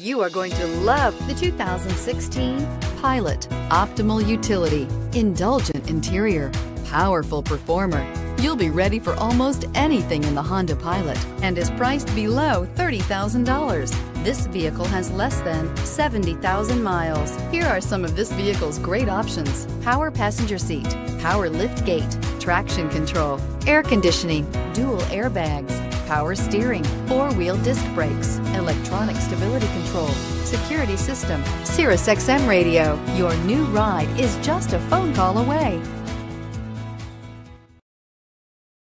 You are going to love the 2016 Pilot. Optimal utility, indulgent interior, powerful performer. You'll be ready for almost anything in the Honda Pilot and is priced below $30,000. This vehicle has less than 70,000 miles. Here are some of this vehicle's great options: power passenger seat, power lift gate, traction control, air conditioning, dual airbags, power steering, four-wheel disc brakes, electronic stability control, security system, Sirius XM radio. Your new ride is just a phone call away.